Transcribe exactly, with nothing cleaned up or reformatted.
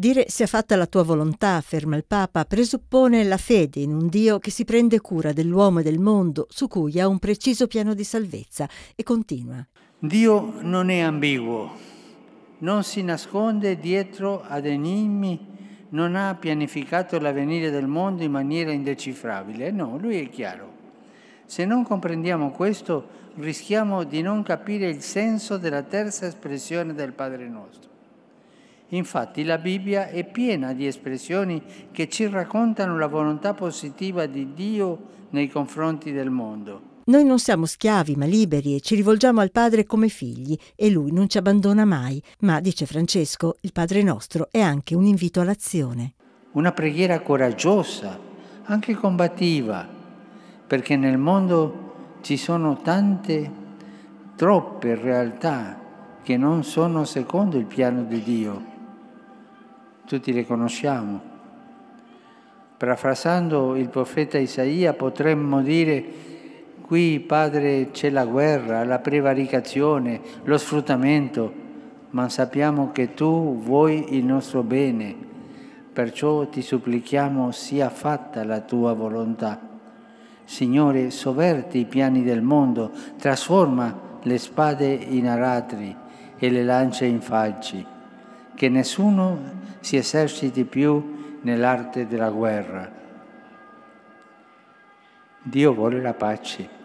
Dire sia fatta la tua volontà, afferma il Papa, presuppone la fede in un Dio che si prende cura dell'uomo e del mondo, su cui ha un preciso piano di salvezza, e continua. Dio non è ambiguo, non si nasconde dietro ad enigmi, non ha pianificato l'avvenire del mondo in maniera indecifrabile. No, lui è chiaro. Se non comprendiamo questo, rischiamo di non capire il senso della terza espressione del Padre nostro. Infatti la Bibbia è piena di espressioni che ci raccontano la volontà positiva di Dio nei confronti del mondo. Noi non siamo schiavi ma liberi e ci rivolgiamo al Padre come figli e Lui non ci abbandona mai. Ma, dice Francesco, il Padre nostro è anche un invito all'azione. Una preghiera coraggiosa, anche combattiva, perché nel mondo ci sono tante, troppe realtà che non sono secondo il piano di Dio. Tutti le conosciamo. Parafrasando il profeta Isaia potremmo dire: qui, Padre, c'è la guerra, la prevaricazione, lo sfruttamento, ma sappiamo che tu vuoi il nostro bene, perciò ti supplichiamo sia fatta la tua volontà. Signore, sovverti i piani del mondo, trasforma le spade in aratri e le lance in falci, che nessuno si eserciti più nell'arte della guerra. Dio vuole la pace.